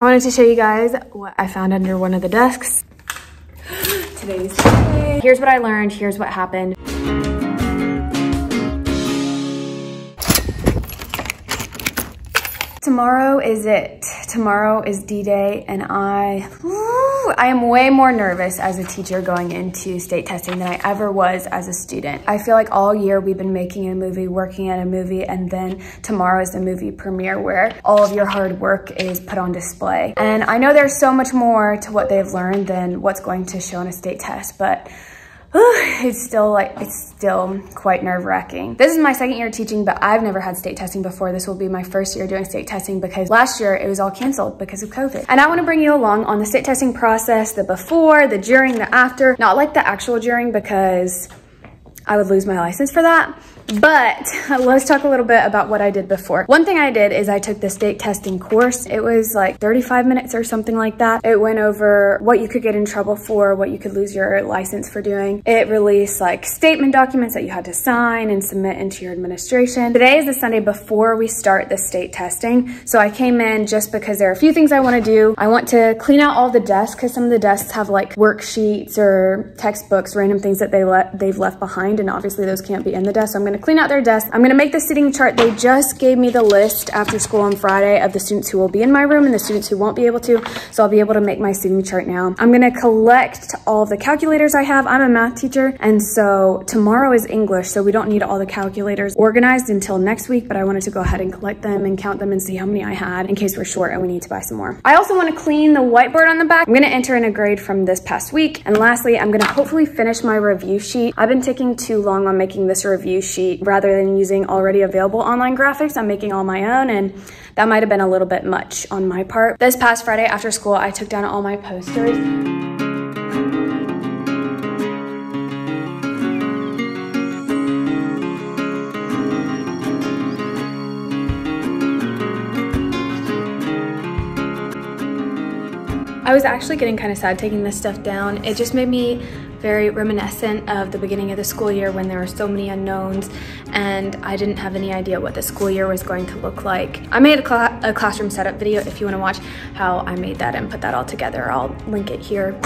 I wanted to show you guys what I found under one of the desks. Today's day. Here's what I learned, here's what happened. Tomorrow is D-Day, and I am way more nervous as a teacher going into state testing than I ever was as a student. I feel like all year we've been making a movie, working at a movie, and then tomorrow is the movie premiere where all of your hard work is put on display. And I know there's so much more to what they've learned than what's going to show in a state test, but it's still quite nerve-wracking. This is my second year teaching, but I've never had state testing before. This will be my first year doing state testing because last year it was all canceled because of COVID. And I want to bring you along on the state testing process, the before, the during, the after, not like the actual during because I would lose my license for that. But let's talk a little bit about what I did before. One thing I did is I took the state testing course. It was like 35 minutes or something like that. It went over what you could get in trouble for, what you could lose your license for doing. It released like statement documents that you had to sign and submit into your administration. Today is the Sunday before we start the state testing. So I came in just because there are a few things I want to do. I want to clean out all the desks because some of the desks have like worksheets or textbooks, random things that they've left behind. And obviously those can't be in the desk. So I'm going to clean out their desk. I'm gonna make the sitting chart. They just gave me the list after school on Friday of the students who will be in my room and the students who won't be able to, so I'll be able to make my sitting chart now. I'm gonna collect all of the calculators I have. I'm a math teacher, and so tomorrow is English, so we don't need all the calculators organized until next week, but I wanted to go ahead and collect them and count them and see how many I had in case we're short and we need to buy some more. I also wanna clean the whiteboard on the back. I'm gonna enter in a grade from this past week, and lastly, I'm gonna hopefully finish my review sheet. I've been taking too long on making this review sheet. Rather than using already available online graphics, I'm making all my own, and that might have been a little bit much on my part. This past Friday after school, I took down all my posters. I was actually getting kind of sad taking this stuff down. It just made me very reminiscent of the beginning of the school year when there were so many unknowns and I didn't have any idea what the school year was going to look like. I made a classroom setup video if you want to watch how I made that and put that all together. I'll link it here.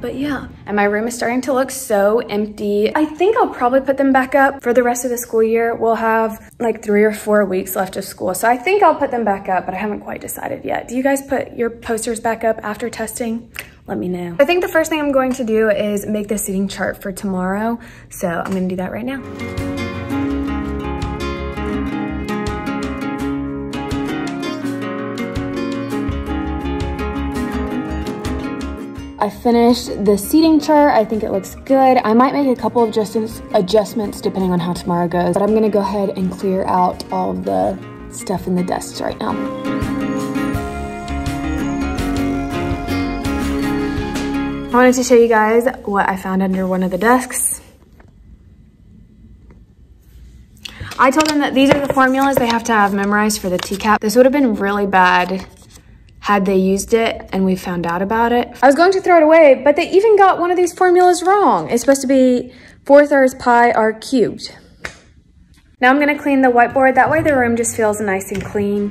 But yeah, and my room is starting to look so empty. I think I'll probably put them back up for the rest of the school year. We'll have like 3 or 4 weeks left of school, so I think I'll put them back up, but I haven't quite decided yet. Do you guys put your posters back up after testing? Let me know. I think the first thing I'm going to do is make the sitting chart for tomorrow, so I'm gonna do that right now. I finished the seating chart. I think it looks good. I might make a couple of adjustments depending on how tomorrow goes, but I'm gonna go ahead and clear out all of the stuff in the desks right now. I wanted to show you guys what I found under one of the desks. I told them that these are the formulas they have to have memorized for the TCAP. This would have been really bad had they used it and we found out about it. I was going to throw it away, but they even got one of these formulas wrong. It's supposed to be 4/3 pi r cubed. Now I'm gonna clean the whiteboard. That way the room just feels nice and clean.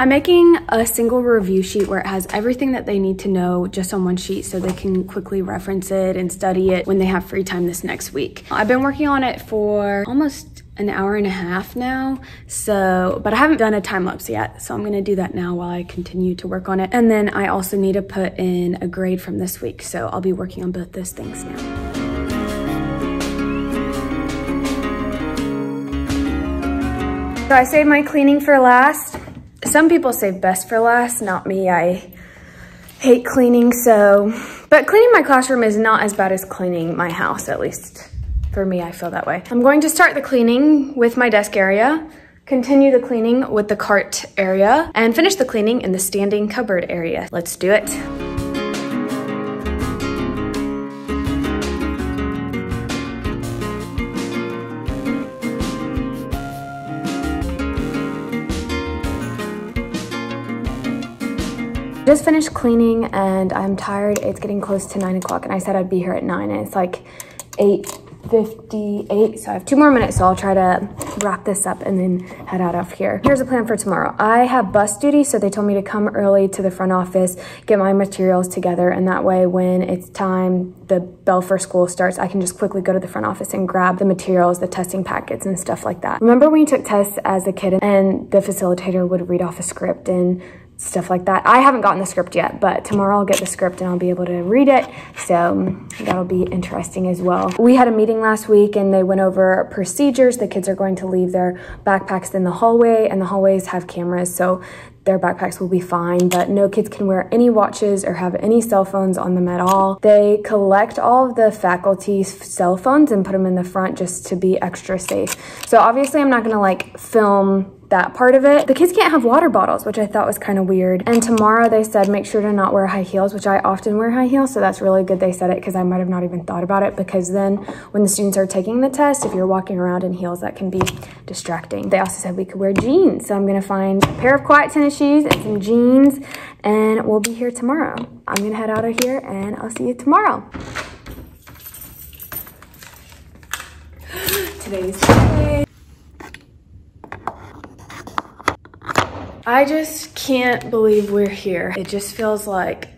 I'm making a single review sheet where it has everything that they need to know just on one sheet so they can quickly reference it and study it when they have free time this next week. I've been working on it for almost an hour and a half now, but I haven't done a time lapse yet, so I'm gonna do that now while I continue to work on it. And then I also need to put in a grade from this week, so I'll be working on both those things now. So I saved my cleaning for last. Some people save best for last, not me. I hate cleaning, but cleaning my classroom is not as bad as cleaning my house, at least for me, I feel that way. I'm going to start the cleaning with my desk area, continue the cleaning with the cart area, and finish the cleaning in the standing cupboard area. Let's do it. Just finished cleaning and I'm tired. It's getting close to 9 o'clock and I said I'd be here at 9 and it's like 8 58, so I have 2 more minutes, so I'll try to wrap this up and then head out of here. Here's a plan for tomorrow. I have bus duty, so they told me to come early to the front office, get my materials together, and that way when it's time, the bell for school starts, I can just quickly go to the front office and grab the materials, the testing packets and stuff like that. Remember when you took tests as a kid and the facilitator would read off a script and stuff like that? I haven't gotten the script yet, but tomorrow I'll get the script and I'll be able to read it, so that'll be interesting as well. We had a meeting last week and they went over procedures. The kids are going to leave their backpacks in the hallway, and the hallways have cameras, so their backpacks will be fine, but no kids can wear any watches or have any cell phones on them at all. They collect all of the faculty's cell phones and put them in the front just to be extra safe. So obviously I'm not gonna like film that part of it. The kids can't have water bottles, which I thought was kind of weird. And tomorrow they said, make sure to not wear high heels, which I often wear high heels. So that's really good they said it, because I might've not even thought about it, because then when the students are taking the test, if you're walking around in heels, that can be distracting. They also said we could wear jeans. So I'm gonna find a pair of quiet tennis shoes and some jeans, and we'll be here tomorrow. I'm gonna head out of here and I'll see you tomorrow. Today's Friday. I just can't believe we're here. It just feels like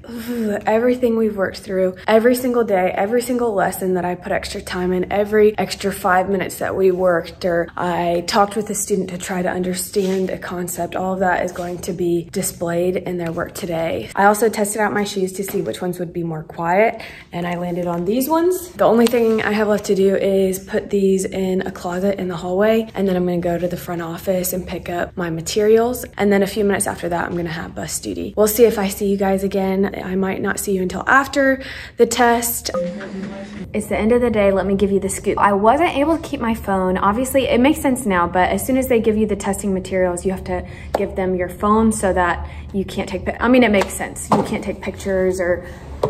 everything we've worked through, every single day, every single lesson that I put extra time in, every extra 5 minutes that we worked, or I talked with a student to try to understand a concept, all of that is going to be displayed in their work today. I also tested out my shoes to see which ones would be more quiet, and I landed on these ones. The only thing I have left to do is put these in a closet in the hallway, and then I'm going to go to the front office and pick up my materials, and then a few minutes after that I'm gonna have bus duty. We'll see if I see you guys again. I might not see you until after the test. It's the end of the day. Let me give you the scoop. I wasn't able to keep my phone. Obviously it makes sense now, but as soon as they give you the testing materials, you have to give them your phone so that you can't take, I mean, it makes sense. You can't take pictures or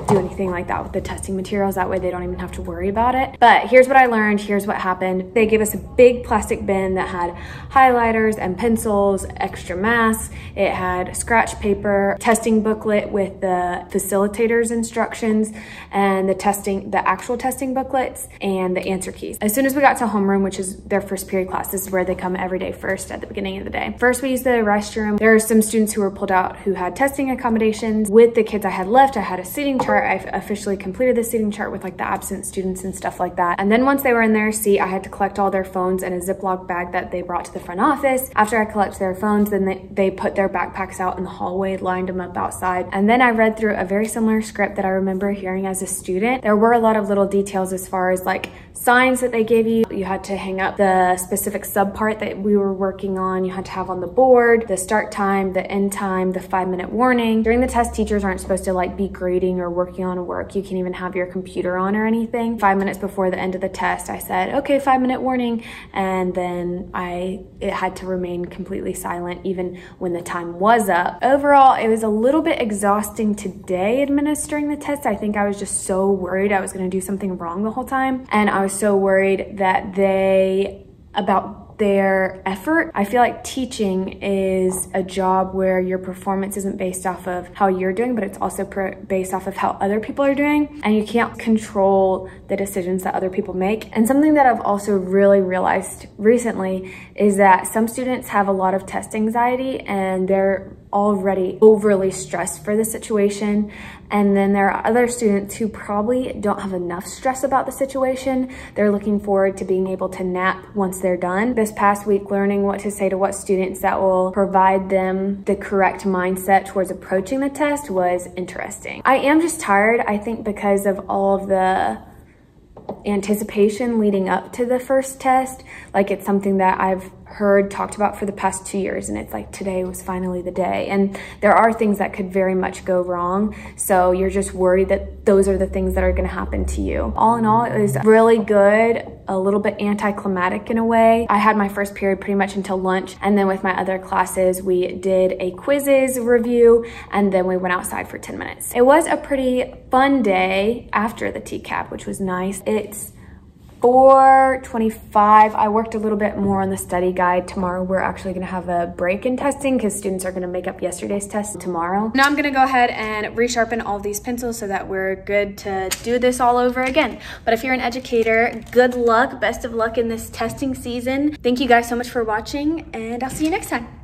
do anything like that with the testing materials. That way they don't even have to worry about it. But here's what I learned. Here's what happened. They gave us a big plastic bin that had highlighters and pencils, extra masks. It had scratch paper, testing booklet with the facilitator's instructions, and the actual testing booklets and the answer keys. As soon as we got to homeroom, which is their first period class, this is where they come every day first at the beginning of the day. First, we used the restroom. There are some students who were pulled out who had testing accommodations. With the kids I had left, I had a sitting chart. I've officially completed the seating chart with like the absent students and stuff like that. And then once they were in their seat, I had to collect all their phones in a Ziploc bag that they brought to the front office. After I collect their phones, then they put their backpacks out in the hallway, lined them up outside. And then I read through a very similar script that I remember hearing as a student. There were a lot of little details as far as like signs that they gave you. You had to hang up the specific subpart that we were working on. You had to have on the board, the start time, the end time, the 5-minute warning. During the test, teachers aren't supposed to like be grading or working on work. You can't even have your computer on or anything. 5 minutes before the end of the test, I said, okay, 5-minute warning. And then it had to remain completely silent even when the time was up. Overall, it was a little bit exhausting today administering the test. I think I was just so worried I was gonna do something wrong the whole time. And I was so worried about their effort. I feel like teaching is a job where your performance isn't based off of how you're doing, but it's also based off of how other people are doing, and you can't control the decisions that other people make. And something that I've also really realized recently is that some students have a lot of test anxiety and they're already overly stressed for the situation. And then there are other students who probably don't have enough stress about the situation. They're looking forward to being able to nap once they're done. This past week, learning what to say to what students that will provide them the correct mindset towards approaching the test was interesting. I am just tired, I think, because of all of the anticipation leading up to the first test. Like, it's something that I've heard talked about for the past 2 years, and it's like today was finally the day, and there are things that could very much go wrong, so you're just worried that those are the things that are going to happen to you. All in all, it was really good, a little bit anticlimactic in a way. I had my first period pretty much until lunch, and then with my other classes we did a quizzes review, and then we went outside for 10 minutes. It was a pretty fun day after the TCAP, which was nice. It's 4:25. I worked a little bit more on the study guide. Tomorrow we're actually gonna have a break in testing because students are gonna make up yesterday's test tomorrow. Now I'm gonna go ahead and resharpen all these pencils so that we're good to do this all over again. But if you're an educator, good luck, best of luck in this testing season. Thank you guys so much for watching, and I'll see you next time.